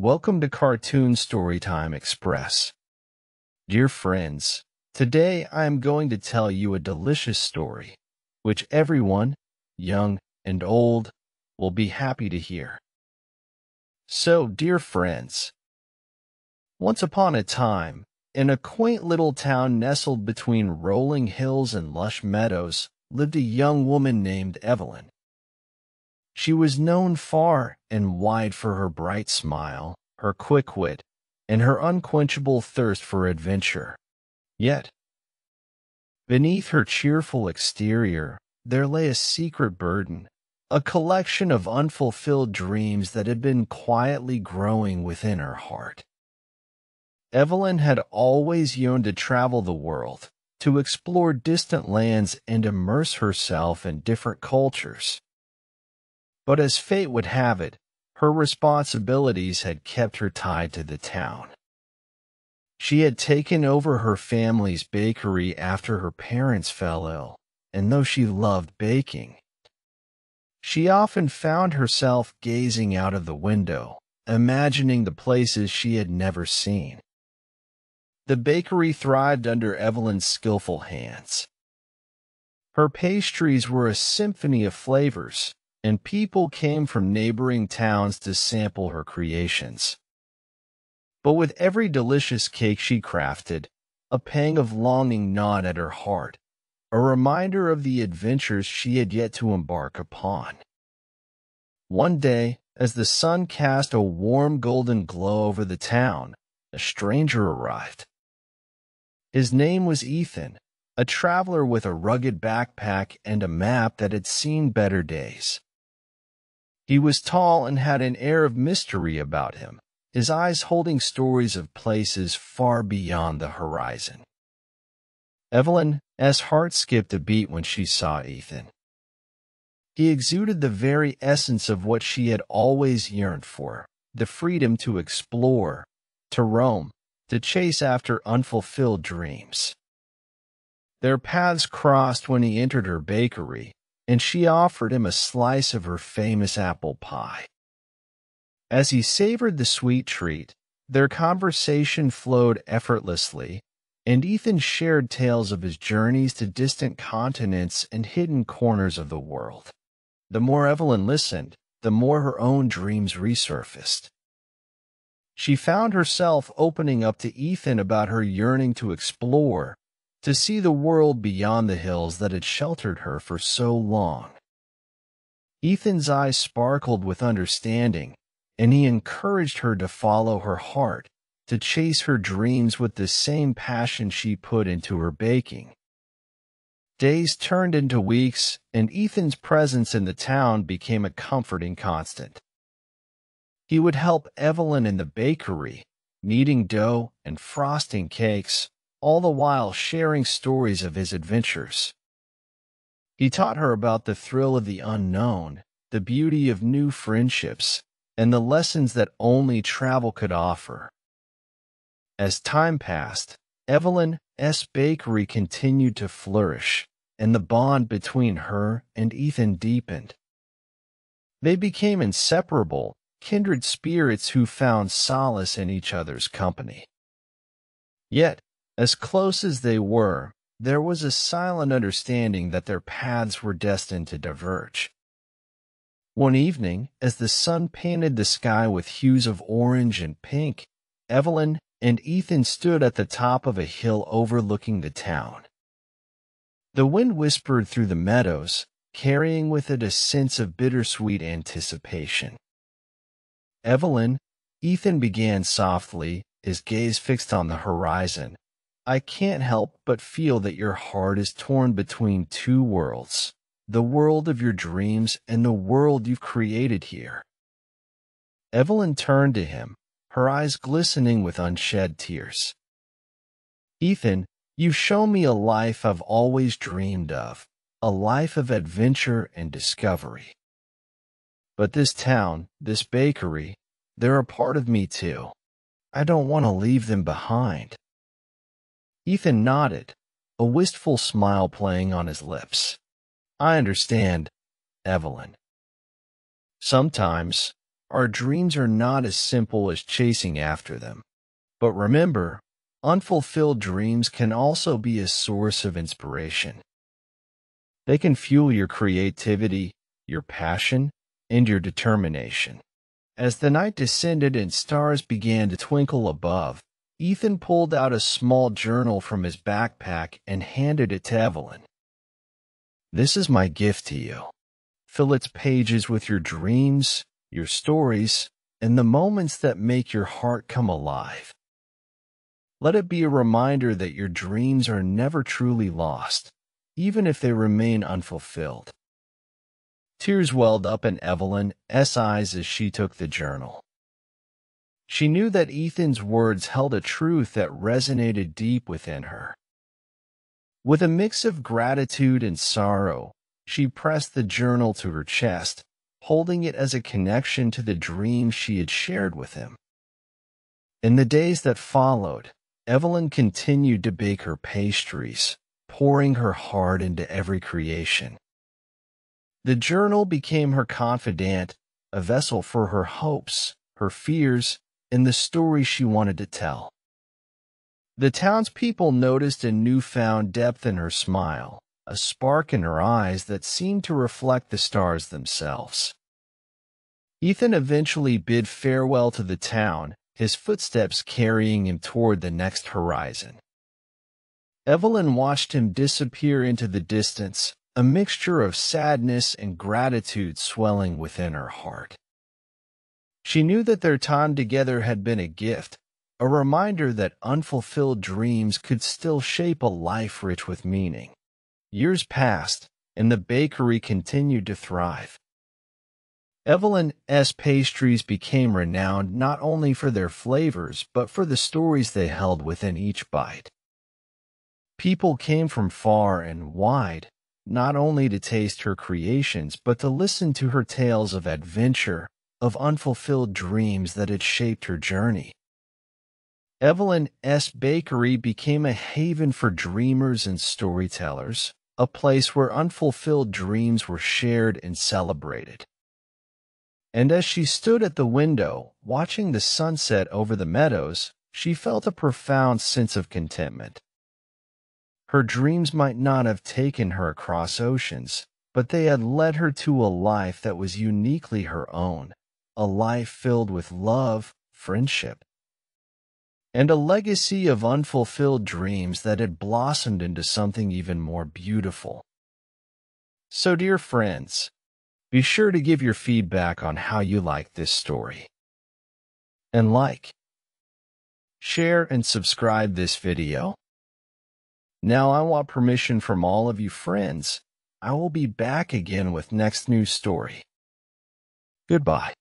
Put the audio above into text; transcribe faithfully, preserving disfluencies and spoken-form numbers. Welcome to Cartoon Storytime Express. Dear friends, today I am going to tell you a delicious story, which everyone, young and old, will be happy to hear. So, dear friends, once upon a time, in a quaint little town nestled between rolling hills and lush meadows, lived a young woman named Evelyn. She was known far and wide for her bright smile, her quick wit, and her unquenchable thirst for adventure. Yet, beneath her cheerful exterior, there lay a secret burden, a collection of unfulfilled dreams that had been quietly growing within her heart. Evelyn had always yearned to travel the world, to explore distant lands and immerse herself in different cultures. But as fate would have it, her responsibilities had kept her tied to the town. She had taken over her family's bakery after her parents fell ill, and though she loved baking, she often found herself gazing out of the window, imagining the places she had never seen. The bakery thrived under Evelyn's skillful hands. Her pastries were a symphony of flavors, and people came from neighboring towns to sample her creations. But with every delicious cake she crafted, a pang of longing gnawed at her heart, a reminder of the adventures she had yet to embark upon. One day, as the sun cast a warm golden glow over the town, a stranger arrived. His name was Ethan, a traveler with a rugged backpack and a map that had seen better days. He was tall and had an air of mystery about him, his eyes holding stories of places far beyond the horizon. Evelyn's heart skipped a beat when she saw Ethan. He exuded the very essence of what she had always yearned for, the freedom to explore, to roam, to chase after unfulfilled dreams. Their paths crossed when he entered her bakery, and she offered him a slice of her famous apple pie. As he savored the sweet treat, their conversation flowed effortlessly, and Ethan shared tales of his journeys to distant continents and hidden corners of the world. The more Evelyn listened, the more her own dreams resurfaced. She found herself opening up to Ethan about her yearning to explore, to see the world beyond the hills that had sheltered her for so long. Ethan's eyes sparkled with understanding, and he encouraged her to follow her heart, to chase her dreams with the same passion she put into her baking. Days turned into weeks, and Ethan's presence in the town became a comforting constant. He would help Evelyn in the bakery, kneading dough and frosting cakes, all the while sharing stories of his adventures. He taught her about the thrill of the unknown, the beauty of new friendships, and the lessons that only travel could offer. As time passed, Evelyn's bakery continued to flourish, and the bond between her and Ethan deepened. They became inseparable, kindred spirits who found solace in each other's company. Yet, as close as they were, there was a silent understanding that their paths were destined to diverge. One evening, as the sun painted the sky with hues of orange and pink, Evelyn and Ethan stood at the top of a hill overlooking the town. The wind whispered through the meadows, carrying with it a sense of bittersweet anticipation. "Evelyn," Ethan began softly, his gaze fixed on the horizon, "I can't help but feel that your heart is torn between two worlds, the world of your dreams and the world you've created here." Evelyn turned to him, her eyes glistening with unshed tears. "Ethan, you've shown me a life I've always dreamed of, a life of adventure and discovery. But this town, this bakery, they're a part of me too. I don't want to leave them behind." Ethan nodded, a wistful smile playing on his lips. "I understand, Evelyn. Sometimes, Our dreams are not as simple as chasing after them. But remember, unfulfilled dreams can also be a source of inspiration. They can fuel your creativity, your passion, and your determination. As the night descended and stars began to twinkle above, Ethan pulled out a small journal from his backpack and handed it to Evelyn. "This is my gift to you. Fill its pages with your dreams, your stories, and the moments that make your heart come alive. Let it be a reminder that your dreams are never truly lost, even if they remain unfulfilled." Tears welled up in Evelyn's eyes as she took the journal. She knew that Ethan's words held a truth that resonated deep within her. With a mix of gratitude and sorrow, she pressed the journal to her chest, holding it as a connection to the dream she had shared with him. In the days that followed, Evelyn continued to bake her pastries, pouring her heart into every creation. The journal became her confidant, a vessel for her hopes, her fears, and the story she wanted to tell. The townspeople noticed a newfound depth in her smile, a spark in her eyes that seemed to reflect the stars themselves. Ethan eventually bid farewell to the town, his footsteps carrying him toward the next horizon. Evelyn watched him disappear into the distance, a mixture of sadness and gratitude swelling within her heart. She knew that their time together had been a gift, a reminder that unfulfilled dreams could still shape a life rich with meaning. Years passed, and the bakery continued to thrive. Evelyn's pastries became renowned not only for their flavors but for the stories they held within each bite. People came from far and wide, not only to taste her creations, but to listen to her tales of adventure, of unfulfilled dreams that had shaped her journey. Evelyn's bakery became a haven for dreamers and storytellers, a place where unfulfilled dreams were shared and celebrated. And as she stood at the window, watching the sunset over the meadows, she felt a profound sense of contentment. Her dreams might not have taken her across oceans, but they had led her to a life that was uniquely her own, a life filled with love, friendship, and a legacy of unfulfilled dreams that had blossomed into something even more beautiful. So, dear friends, be sure to give your feedback on how you like this story. And like, share, and subscribe this video. Now I want permission from all of you friends. I will be back again with next news story. Goodbye.